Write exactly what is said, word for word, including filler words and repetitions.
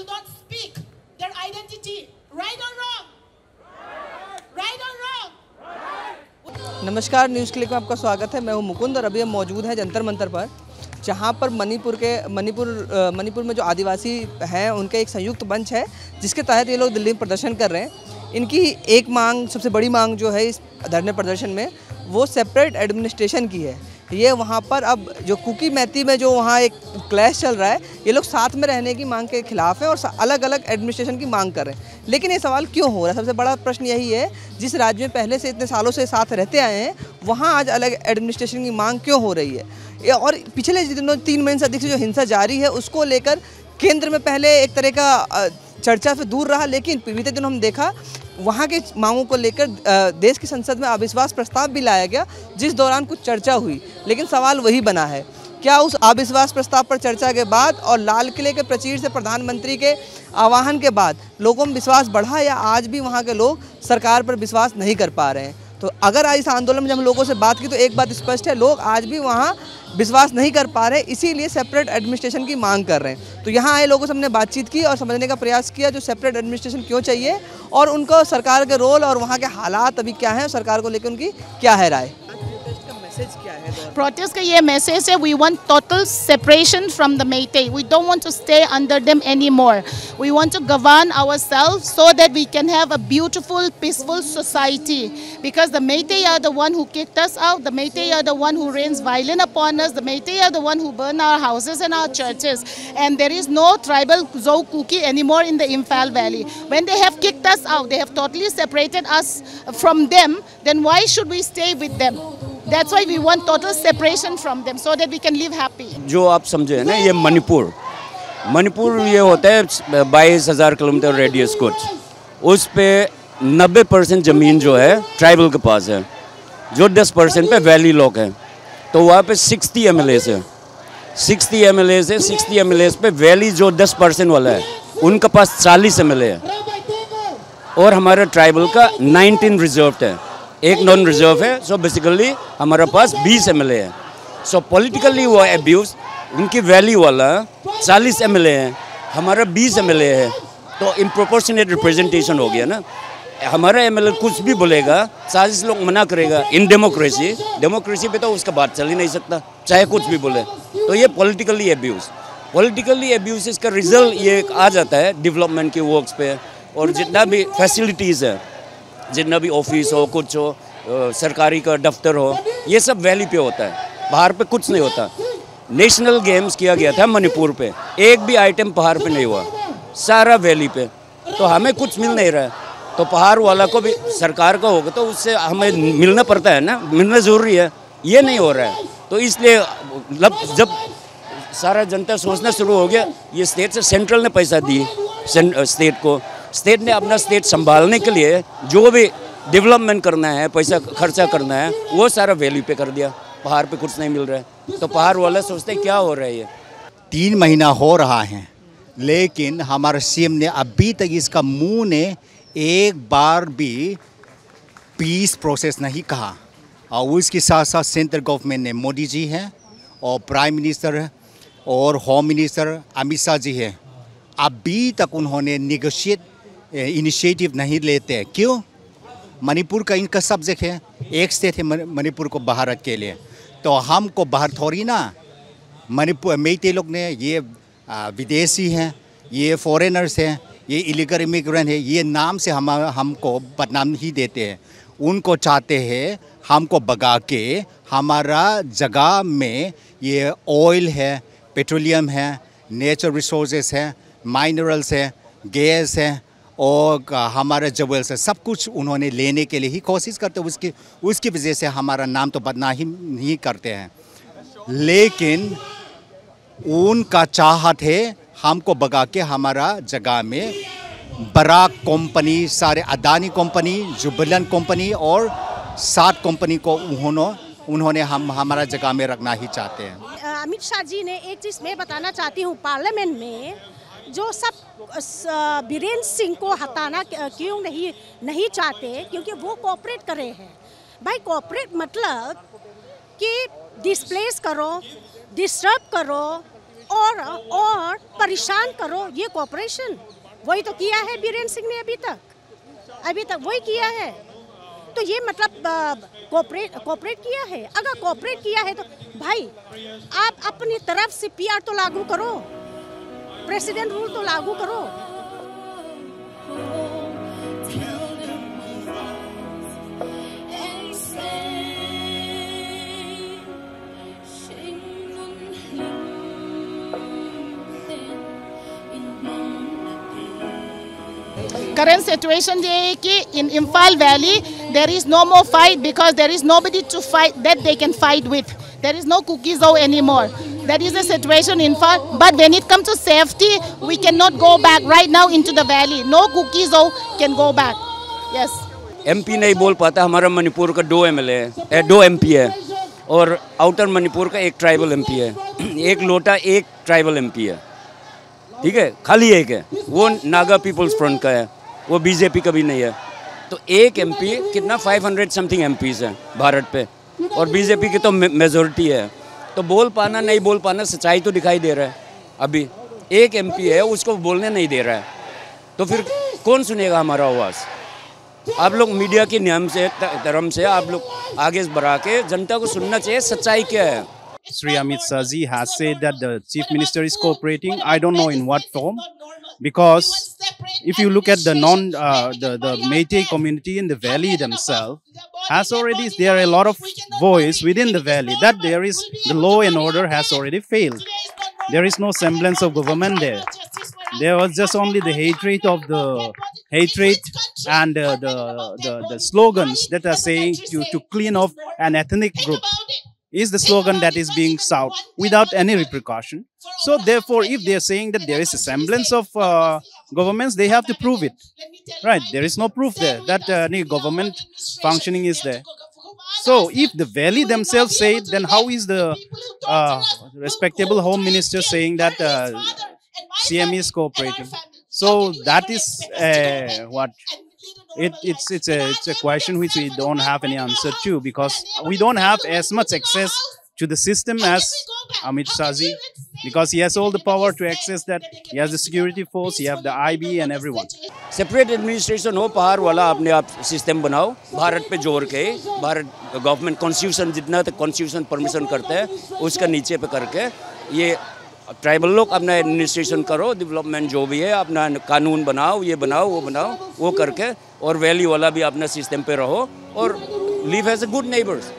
will not speak their identity. Right or wrong? Right or wrong? नमस्कार, news click में आपका स्वागत है। मैं हूं मुकुंद और अभी हम मौजूद हैं जंतर मंतर पर, जहाँ पर मणिपुर के मणिपुर मणिपुर में जो आदिवासी हैं उनका एक संयुक्त मंच है जिसके तहत ये लोग दिल्ली में प्रदर्शन कर रहे हैं। इनकी एक मांग, सबसे बड़ी मांग जो है इस धरने प्रदर्शन में, वो सेपरेट एडमिनिस्ट्रेशन की है। ये वहाँ पर अब जो कुकी मैती में जो वहाँ एक क्लैश चल रहा है, ये लोग साथ में रहने की मांग के खिलाफ हैं और अलग अलग एडमिनिस्ट्रेशन की मांग कर रहे हैं। लेकिन ये सवाल क्यों हो रहा है? सबसे बड़ा प्रश्न यही है, जिस राज्य में पहले से इतने सालों से साथ रहते आए हैं वहाँ आज अलग एडमिनिस्ट्रेशन की मांग क्यों हो रही है? और पिछले दिनों तीन महीने से अधिक से जो हिंसा जारी है उसको लेकर केंद्र में पहले एक तरह का चर्चा से दूर रहा, लेकिन बीते दिन हम देखा वहाँ के मांगों को लेकर देश की संसद में अविश्वास प्रस्ताव भी लाया गया, जिस दौरान कुछ चर्चा हुई। लेकिन सवाल वही बना है, क्या उस अविश्वास प्रस्ताव पर चर्चा के बाद और लाल किले के प्रचीर से प्रधानमंत्री के आह्वान के बाद लोगों में विश्वास बढ़ा, या आज भी वहाँ के लोग सरकार पर विश्वास नहीं कर पा रहे हैं? तो अगर आज इस आंदोलन में जब हम लोगों से बात की तो एक बात स्पष्ट है, लोग आज भी वहाँ विश्वास नहीं कर पा रहे, इसीलिए सेपरेट एडमिनिस्ट्रेशन की मांग कर रहे हैं। तो यहाँ आए लोगों से हमने बातचीत की और समझने का प्रयास किया जो सेपरेट एडमिनिस्ट्रेशन क्यों चाहिए और उनको सरकार के रोल और वहाँ के हालात अभी क्या हैं, सरकार को लेकर उनकी क्या है राय। प्रोटेस्ट का ये मैसेज है, we want total separation from the Meitei. We don't want to stay under them anymore. We want to govern ourselves so that we can have a beautiful peaceful society, because the Meitei are the one who kicked us out, the Meitei are the one who rains violence upon us, the Meitei are the one who burn our houses and our churches, and there is no tribal जो Kuki anymore in the Imphal valley. When they have kicked us out, they have totally separated us from them, then why should we stay with them? That's why we want total separation from them so that we can live happy. जो आप समझे है ना, ये मणिपुर मणिपुर ये होता है बाईस हज़ार किलोमीटर रेडियस कुछ, उस पे नब्बे परसेंट ज़मीन जो है ट्राइबल के पास है, जो दस परसेंट पे वैली लोग हैं। तो वहाँ पे सिक्सटी एम एल एस है सिक्सटी एम एल एस है सिक्सटी एम एल एस पे वैली जो दस परसेंट वाला है उनके पास चालीस एम एल ए है, और हमारा ट्राइबल का नाइनटीन रिजर्व है, एक नॉन रिजर्व है। सो बेसिकली हमारे पास बीस एम एल ए है। सो पॉलिटिकली वो एब्यूज़ उनकी वैली वाला चालीस एम एल ए है, हमारा बीस एम एल ए है, तो इम्प्रोपोर्शनेट रिप्रेजेंटेशन हो गया ना। हमारा एम एल ए कुछ भी बोलेगा, चालीस लोग मना करेगा। इन डेमोक्रेसी डेमोक्रेसी पे तो उसका बात चल ही नहीं सकता, चाहे कुछ भी बोले। तो ये पॉलिटिकली एब्यूज़ पॉलिटिकली एब्यूज़ इसका रिजल्ट ये आ जाता है डेवलपमेंट के वर्क्स पे, और जितना भी फैसिलिटीज़ है, जितना भी ऑफिस हो, कुछ हो, सरकारी का दफ्तर हो, ये सब वैली पे होता है, पहाड़ पे कुछ नहीं होता। नेशनल गेम्स किया गया था मणिपुर पे, एक भी आइटम पहाड़ पे नहीं हुआ, सारा वैली पे। तो हमें कुछ मिल नहीं रहा है, तो पहाड़ वाला को भी सरकार का होगा तो उससे हमें मिलना पड़ता है ना, मिलना ज़रूरी है, ये नहीं हो रहा है। तो इसलिए जब सारा जनता सोचना शुरू हो गया, ये स्टेट से सेंट्रल ने पैसा दी स्टेट को, स्टेट ने अपना स्टेट संभालने के लिए जो भी डेवलपमेंट करना है, पैसा खर्चा करना है, वो सारा वैली पे कर दिया, पहाड़ पे कुछ नहीं मिल रहा है। तो पहाड़ वाला सोचते क्या हो रहा है, ये तीन महीना हो रहा है, लेकिन हमारे सीएम ने अभी तक इसका मुंह ने एक बार भी पीस प्रोसेस नहीं कहा। और उसके साथ साथ सेंट्रल गवर्नमेंट ने मोदी जी हैं और प्राइम मिनिस्टर और होम मिनिस्टर अमित शाह जी हैं, अभी तक उन्होंने निगोशिएट इनिशिएटिव नहीं लेते हैं। क्यों? मणिपुर का इनका सब्जेक्ट है, एक स्टेट है मणिपुर को भारत के लिए, तो हमको बाहर थोड़ी ना। मणिपुर मेइतेई लोग ने, ये विदेशी हैं, ये फॉरेनर्स हैं, ये इलीगल इमिग्रेंट है, ये नाम से हम हमको बदनाम ही देते हैं। उनको चाहते हैं हमको भगा के हमारा जगह में ये ऑयल है, पेट्रोलियम है, नेचुरल रिसोर्सेस है, माइनरल्स है, गैस है और हमारा जबल्स है, सब कुछ उन्होंने लेने के लिए ही कोशिश करते हैं। उसकी उसकी वजह से हमारा नाम तो बदनाम ही करते हैं, लेकिन उनका चाहत है हमको भगा के हमारा जगह में बड़ा कंपनी, सारे अदानी कंपनी, जुबलन कंपनी और सात कंपनी को उन्होंने उन्होंने हम हमारा जगह में रखना ही चाहते हैं। अमित शाह जी ने एक चीज़ मैं बताना चाहती हूँ, पार्लियामेंट में जो सब बीरेंद्र सिंह को हटाना क्यों नहीं नहीं चाहते, क्योंकि वो कोऑपरेट करे हैं। भाई कोऑपरेट मतलब कि डिस्प्लेस करो, डिस्टर्ब करो, और और परेशान करो, ये कॉपरेशन वही तो किया है बीरेंद्र सिंह ने अभी तक, अभी तक वही किया है। तो ये मतलब कॉपरेट कॉपरेट किया है। अगर कॉपरेट किया है तो भाई आप अपनी तरफ से पीआर तो लागू करो, प्रेसिडेंट रूल तो लागू करो। Current situation is that in Imphal Valley there is no more fight because there is nobody to fight that they can fight with. There is no Kuki zone anymore. That is the situation in Imphal. But when it comes to safety, we cannot go back right now into the valley. No Kuki zone can go back. Yes. M P नहीं बोल पाता। हमारा मणिपुर का दो MLA, दो MP है और outer Manipur का एक ट्राइबल एमपी है, एक लोटा एक ट्राइबल एमपी है, ठीक है, खाली एक है, वो नागा पीपुल्स फ्रंट का है, वो बीजेपी का भी नहीं है। तो एक एमपी कितना पाँच सौ समथिंग एमपीज हैं भारत पे और बीजेपी की तो मेजोरिटी है। तो बोल पाना नहीं बोल पाना सच्चाई तो दिखाई दे रहा है। अभी एक एमपी है उसको बोलने नहीं दे रहा है तो फिर कौन सुनेगा हमारा आवाज़। आप लोग मीडिया के नियम से धर्म से आप लोग आगे बढ़ा के जनता को सुनना चाहिए सच्चाई क्या है। Sri Amit Shah ji has said that the Chief Minister is cooperating. I don't know in what form, because if you look at the non, uh, the, the Meitei community in the valley themselves, has already, there are a lot of voice within the valley that there is, the law and order has already failed. There is no semblance of government there. There was just only the hatred of the hatred and uh, the, the, the slogans that are saying to, to clean off an ethnic group. Is the slogan that is being shouted without any repercussion. So therefore, if they are saying that there is a semblance of uh, governments, they have to prove it, right? There is no proof there that uh, any government functioning is there. So if the valley themselves say it, then how is the uh, respectable home minister saying that uh, C M E is cooperating? So that is uh, what... It, it's, it's, a, it's a question which we don't have any answer to because we don't have as much access to the system as Amit Shah ji, because he has all the power to access that. He has the security force, he has the I B and everyone. Separate administration हो, पहाड़ वाला आपने आप system बनाओ, भारत पे जोर के, Bharat government constitution जितना तक कॉन्स्टिट्यूशन परमिशन करता है उसका नीचे पे करके ये ट्राइबल लोग अपना एडमिनिस्ट्रेशन करो, डेवलपमेंट जो भी है अपना कानून बनाओ, ये बनाओ वो बनाओ वो करके, और वैली वाला भी अपना सिस्टम पे रहो और live as a good neighbours.